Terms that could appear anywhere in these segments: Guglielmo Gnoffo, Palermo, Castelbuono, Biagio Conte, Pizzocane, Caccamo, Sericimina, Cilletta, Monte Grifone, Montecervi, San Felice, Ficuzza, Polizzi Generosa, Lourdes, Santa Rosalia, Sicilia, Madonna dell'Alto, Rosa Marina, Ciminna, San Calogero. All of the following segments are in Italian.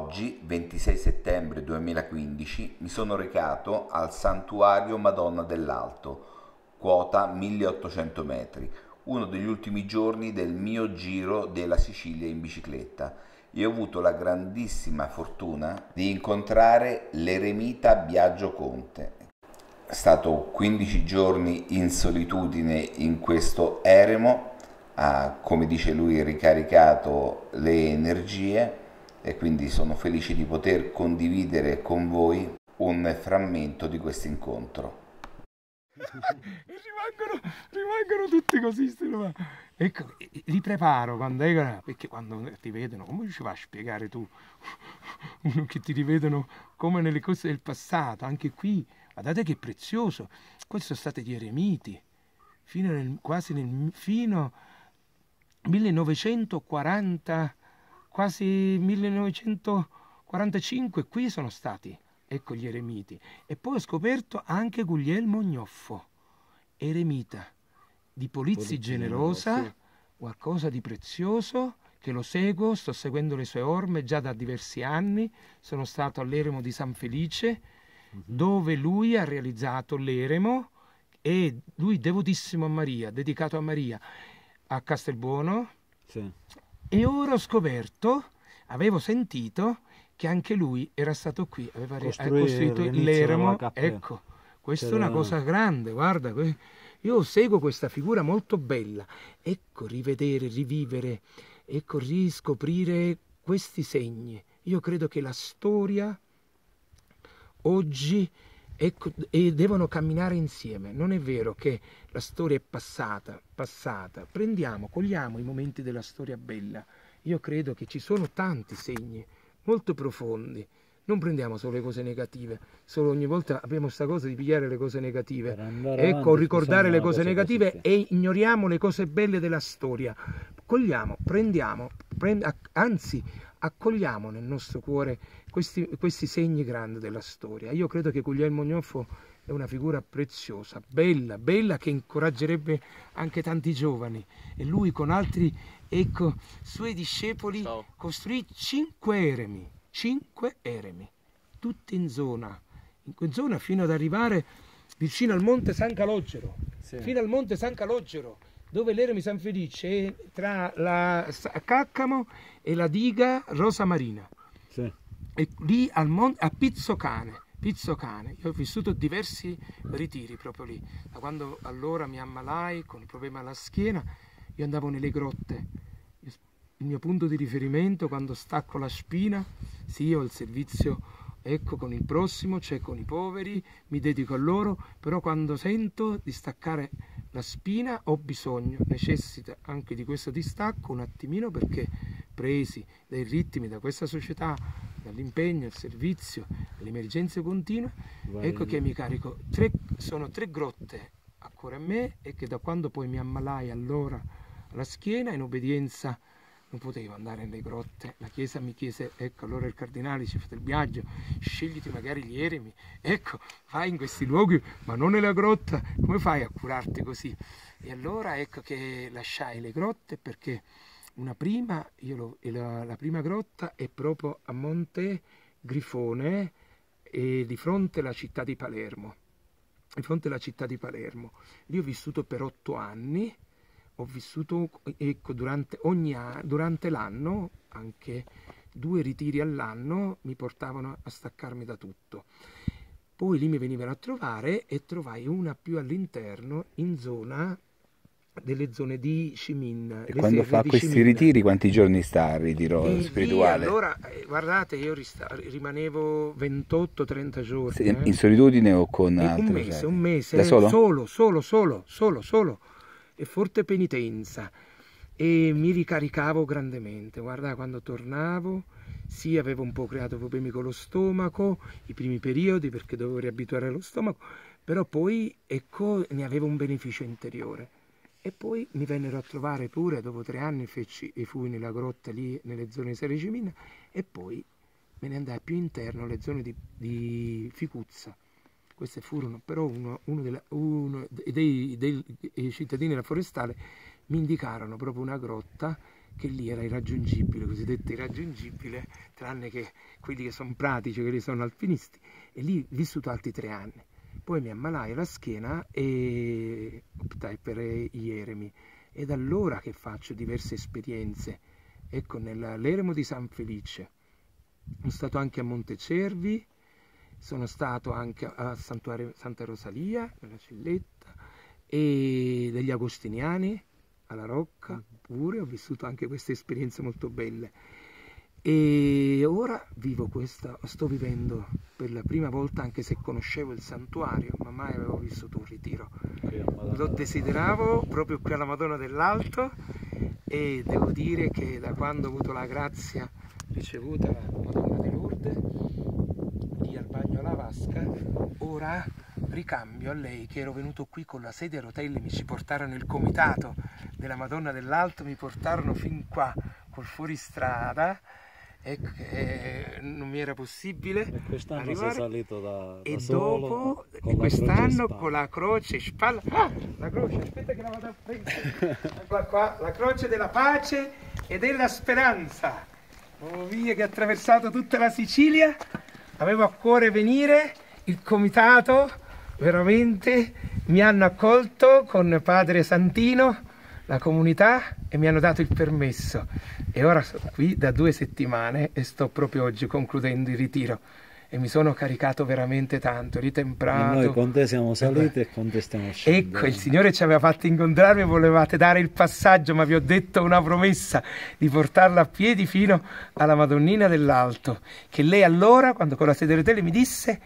oggi, 26 settembre 2015, mi sono recato al santuario Madonna dell'Alto, quota 1800 metri, uno degli ultimi giorni del mio giro della Sicilia in bicicletta, e ho avuto la grandissima fortuna di incontrare l'eremita Biagio Conte. È stato 15 giorni in solitudine in questo eremo, ha, come dice lui, ricaricato le energie, e quindi sono felice di poter condividere con voi un frammento di questo incontro. rimangono tutti così, ecco, li preparo perché quando ti vedono, come ci vai a spiegare tu? Che ti rivedono come nelle cose del passato, anche qui, guardate che prezioso, questi sono stati gli eremiti, fino 1940, quasi 1945 qui sono stati, ecco, gli eremiti. E poi ho scoperto anche Guglielmo Gnoffo, eremita di Polizzi Generosa, sì. Qualcosa di prezioso, che lo seguo, sto seguendo le sue orme già da diversi anni. Sono stato all'eremo di San Felice, dove lui ha realizzato l'eremo, e lui devotissimo a Maria, dedicato a Maria, a Castelbuono, sì. E ora ho scoperto, avevo sentito che anche lui era stato qui, aveva costruito l'eremo, ecco, questa è una cosa grande, guarda, io seguo questa figura molto bella, ecco, rivedere, rivivere, ecco, riscoprire questi segni, io credo che la storia oggi, ecco, e devono camminare insieme. Non è vero che la storia è passata. Cogliamo i momenti della storia bella. Io credo che ci sono tanti segni molto profondi. Non prendiamo solo le cose negative. Solo ogni volta abbiamo questa cosa di pigliare le cose negative. Ecco, ricordare le cose negative e ignoriamo le cose belle della storia. Cogliamo, anzi, accogliamo nel nostro cuore questi segni grandi della storia. Io credo che Guglielmo Gnoffo è una figura preziosa, bella, che incoraggerebbe anche tanti giovani, e lui con altri, ecco, suoi discepoli costruì 5 eremi, tutti in zona fino ad arrivare vicino al monte San Calogero, sì. Fino al monte San Calogero, dove l'eremo di San Felice è tra la Caccamo e la diga Rosa Marina, sì. E lì a Pizzocane. Io ho vissuto diversi ritiri proprio lì, da quando allora mi ammalai con il problema alla schiena. Io andavo nelle grotte, il mio punto di riferimento quando stacco la spina, sì, io ho il servizio, ecco, con il prossimo, cioè con i poveri, mi dedico a loro, però quando sento di staccare la spina ho bisogno, necessita anche di questo distacco un attimino, perché presi dai ritmi, da questa società, dall'impegno, il servizio, l'emergenza continua, ecco che mi carico. Sono tre grotte ancora a me, e che da quando poi mi ammalai allora alla schiena, in obbedienza non potevo andare nelle grotte, la chiesa mi chiese, ecco, allora il cardinale dice: fratello Biagio, scegliti magari gli eremi, ecco, vai in questi luoghi, ma non nella grotta, come fai a curarti così? E allora ecco che lasciai le grotte, perché la prima grotta è proprio a Monte Grifone, e di fronte alla città di Palermo, lì ho vissuto per 8 anni. Ho vissuto, ecco, durante l'anno, anche 2 ritiri all'anno mi portavano a staccarmi da tutto. Poi lì mi venivano a trovare, e trovai una più all'interno, in zona delle zone di Ciminna. E quando fa questi ritiri, quanti giorni sta al ritiro spirituale? Allora, guardate, io rimanevo 28-30 giorni. In solitudine o con altri? Un mese, da solo? Solo. E forte penitenza, e mi ricaricavo grandemente. Guarda, quando tornavo, sì, avevo un po' creato problemi con lo stomaco i primi periodi, perché dovevo riabituare lo stomaco, però poi, ecco, ne avevo un beneficio interiore. E poi mi vennero a trovare pure, dopo 3 anni fui nella grotta lì, nelle zone di Sericimina, e poi me ne andai più interno, alle zone di Ficuzza. Queste furono, però uno dei cittadini della forestale mi indicarono proprio una grotta che lì era irraggiungibile, cosiddetto irraggiungibile, tranne che quelli che sono pratici, quelli che sono alpinisti, e lì ho vissuto altri 3 anni. Poi mi ammalai alla schiena e optai per gli eremi, e da allora che faccio diverse esperienze, ecco, nell'eremo di San Felice, sono stato anche a Montecervi, sono stato anche a Santa Rosalia, nella Cilletta, e degli agostiniani, alla Rocca, pure, ho vissuto anche queste esperienze molto belle. E ora vivo questa, sto vivendo per la prima volta, anche se conoscevo il santuario, ma mai avevo vissuto un ritiro. Lo desideravo proprio qui alla Madonna dell'Alto, e devo dire che da quando ho avuto la grazia ricevuta la Madonna di Lourdes, lì al bagno alla vasca, ora ricambio a lei che ero venuto qui con la sedia a rotelle, mi ci portarono il comitato della Madonna dell'Alto, mi portarono fin qua col fuoristrada, non mi era possibile arrivare. Quest'anno sei salito da solo, e quest'anno con la croce in spalla. Ah, la croce, aspetta che la vado a prendere. Eccola qua, la croce della pace e della speranza. Oh, via, che ha attraversato tutta la Sicilia. Avevo a cuore venire, il comitato veramente mi hanno accolto con Padre Santino, la comunità, e mi hanno dato il permesso, e ora sono qui da 2 settimane e sto proprio oggi concludendo il ritiro, e mi sono caricato veramente tanto, ritemprato. E noi con te siamo saliti e con te stiamo scendendo. Ecco, il Signore ci aveva fatto incontrarmi, volevate dare il passaggio, ma vi ho detto una promessa di portarla a piedi fino alla Madonnina dell'Alto, che lei allora, quando con la sedia a rotelle, mi disse: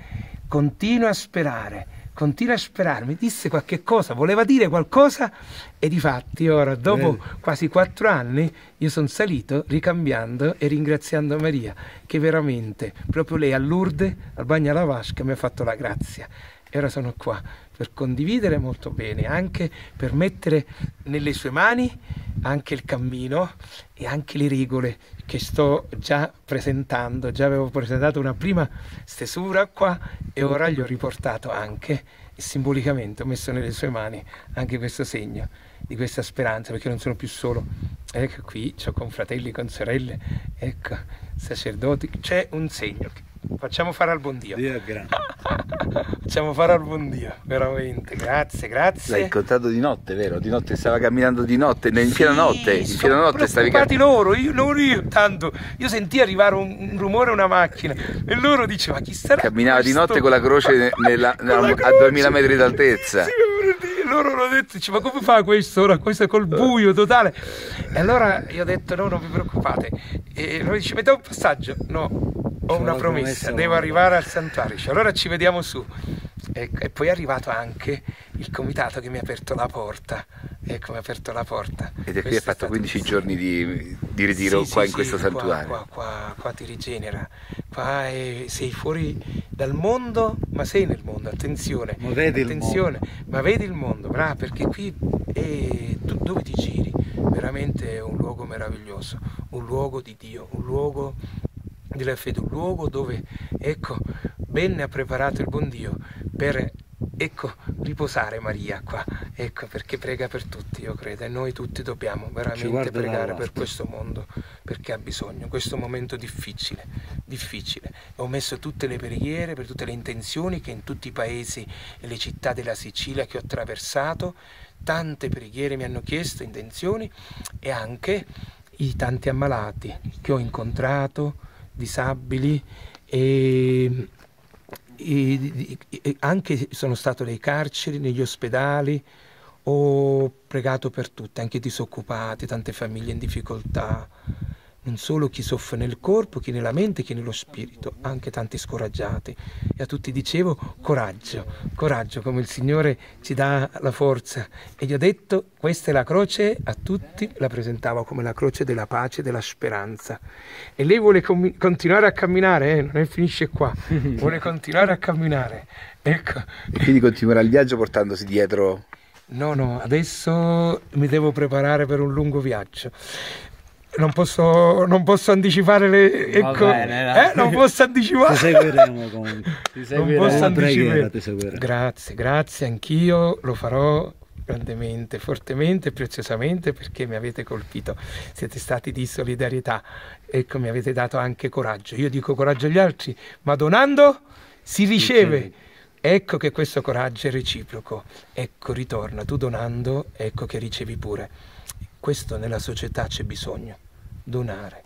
continua a sperare, continua a sperare. Mi disse qualche cosa, voleva dire qualcosa, e difatti ora, dopo quasi 4 anni, io sono salito ricambiando e ringraziando Maria, che veramente, proprio lei a Lourdes, al bagno alla vasca, mi ha fatto la grazia. E ora sono qua per condividere molto bene, anche per mettere nelle sue mani anche il cammino e anche le regole che sto già presentando. Già avevo presentato una prima stesura qua, e ora gli ho riportato anche, e simbolicamente ho messo nelle sue mani anche questo segno di questa speranza, perché non sono più solo. Ecco, qui c'ho confratelli, con sorelle, ecco, sacerdoti, c'è un segno. Facciamo fare al buon Dio. Dio è grande. Facciamo fare al buon Dio, veramente. Grazie, grazie. L'hai incontrato di notte, vero? Di notte stava camminando, di notte, in piena notte. In piena notte stavi camminando. Loro, tanto io sentii arrivare un rumore, una macchina, e loro diceva: chi sarà? Camminava di notte con la croce a 2000 metri d'altezza. Loro hanno detto: ma come fa questo ora? Questo è col buio totale. E allora io ho detto: no, non vi preoccupate. E loro dice: mettiamo un passaggio. No, ho una promessa, devo arrivare al santuario. Allora ci vediamo su. Ecco, e poi è arrivato anche il comitato che mi ha aperto la porta. Ecco, mi ha aperto la porta. Ed è qui hai fatto 15 giorni di ritiro, sì, qua, sì, in questo santuario. Qua ti rigenera. Qua sei fuori dal mondo, ma sei nel mondo, attenzione. Ma vedi, attenzione, ma vedi il mondo, bravo, perché qui tu dove ti giri? Veramente è un luogo meraviglioso, un luogo di Dio, un luogo della fede, un luogo dove, ecco, ben ha preparato il buon Dio per, ecco, riposare Maria qua, ecco, perché prega per tutti, io credo, e noi tutti dobbiamo veramente pregare per questo mondo, perché ha bisogno, questo momento difficile, difficile. Ho messo tutte le preghiere per tutte le intenzioni che in tutti i paesi e le città della Sicilia che ho attraversato, tante preghiere mi hanno chiesto, intenzioni, e anche i tanti ammalati che ho incontrato, disabili, e anche sono stato nei carceri, negli ospedali, ho pregato per tutti, anche disoccupati, tante famiglie in difficoltà, non solo chi soffre nel corpo, chi nella mente, chi nello spirito, anche tanti scoraggiati. E a tutti dicevo: coraggio, coraggio, come il Signore ci dà la forza. E gli ho detto: questa è la croce, a tutti la presentavo come la croce della pace e della speranza. E lei vuole continuare a camminare, non finisce qua, vuole continuare a camminare. Ecco. E quindi continuerà il viaggio portandosi dietro? No, adesso mi devo preparare per un lungo viaggio. Non posso anticipare le... Ecco, bene, no. Non posso anticipare. Ti seguiremo comunque. Ti seguiremo. Non posso anticipare. Preghiera, ti seguiremo. Grazie, anch'io lo farò grandemente, fortemente, preziosamente, perché mi avete colpito, siete stati di solidarietà, ecco, mi avete dato anche coraggio. Io dico coraggio agli altri, ma donando si riceve. Ecco che questo coraggio è reciproco, ecco ritorna, tu donando, ecco che ricevi pure. Questo nella società c'è bisogno, donare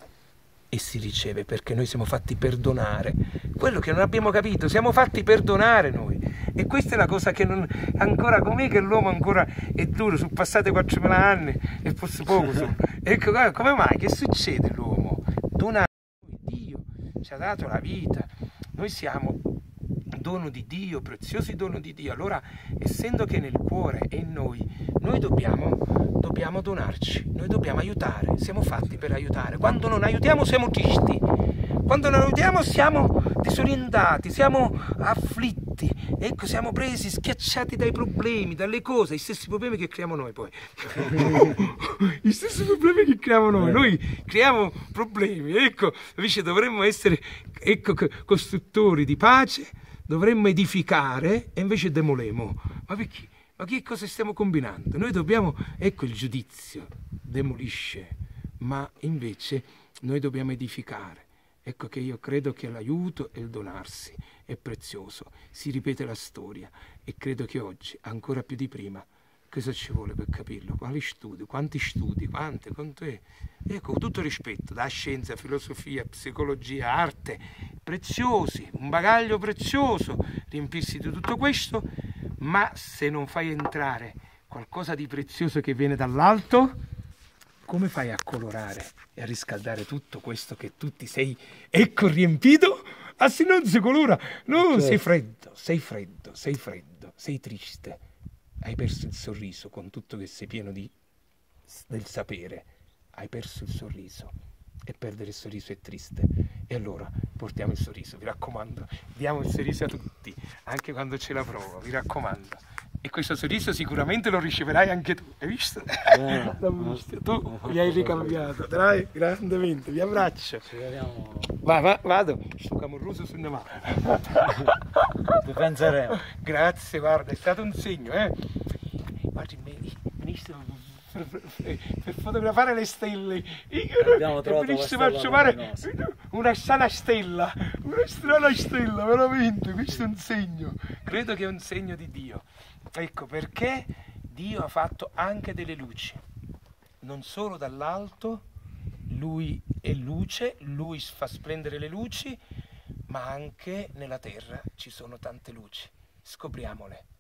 e si riceve, perché noi siamo fatti per donare. Quello che non abbiamo capito, siamo fatti per donare noi, e questa è la cosa che non, ancora com'è che l'uomo ancora è duro, sono passati 4.000 anni e forse poco sono. Ecco, come mai, che succede all'uomo? Donare, Dio ci ha dato la vita, noi siamo dono di Dio, preziosi dono di Dio. Allora, essendo che nel cuore è in noi, noi dobbiamo donarci, noi dobbiamo aiutare, siamo fatti per aiutare. Quando non aiutiamo siamo tristi, quando non aiutiamo siamo disorientati, siamo afflitti, ecco, siamo presi, schiacciati dai problemi, dalle cose, gli stessi problemi che creiamo noi poi. Gli stessi problemi che creiamo noi creiamo problemi, ecco, invece dovremmo essere, ecco, costruttori di pace. Dovremmo edificare e invece demolemo. Ma perché? Ma che cosa stiamo combinando? Noi dobbiamo, ecco, il giudizio demolisce, ma invece noi dobbiamo edificare. Ecco che io credo che l'aiuto e il donarsi è prezioso. Si ripete la storia e credo che oggi, ancora più di prima, cosa ci vuole per capirlo? Quali studi? Quanti studi? Quante? Quanto è? Ecco, tutto rispetto, da scienza, filosofia, psicologia, arte, preziosi, un bagaglio prezioso, riempirsi di tutto questo, ma se non fai entrare qualcosa di prezioso che viene dall'alto, come fai a colorare e a riscaldare tutto questo che tu ti sei, ecco, riempito? Ah, se non si colora, no, cioè, sei freddo, sei triste. Hai perso il sorriso, con tutto che sei pieno del sapere, hai perso il sorriso, e perdere il sorriso è triste. E allora portiamo il sorriso, vi raccomando, diamo il sorriso a tutti, anche quando c'è la prova, vi raccomando. E questo sorriso sicuramente lo riceverai anche tu, hai visto? Tu mi hai ricambiato, dai, grandemente, vi abbraccio. Ci vediamo. Vado, sto camorroso sul navale. Penseremo. Grazie, guarda, è stato un segno, eh. Guarda, per fotografare le stelle, io finisco per trovare una sana stella, una strana stella, veramente, questo è un segno, credo che è un segno di Dio. Ecco perché Dio ha fatto anche delle luci, non solo dall'alto, Lui è luce, Lui fa splendere le luci, ma anche nella terra ci sono tante luci, scopriamole.